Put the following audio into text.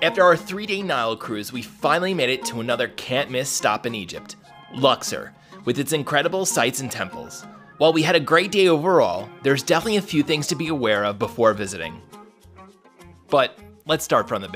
After our 3-day Nile cruise, we finally made it to another can't-miss stop in Egypt, Luxor, with its incredible sights and temples. While we had a great day overall, there's definitely a few things to be aware of before visiting. But let's start from the beginning.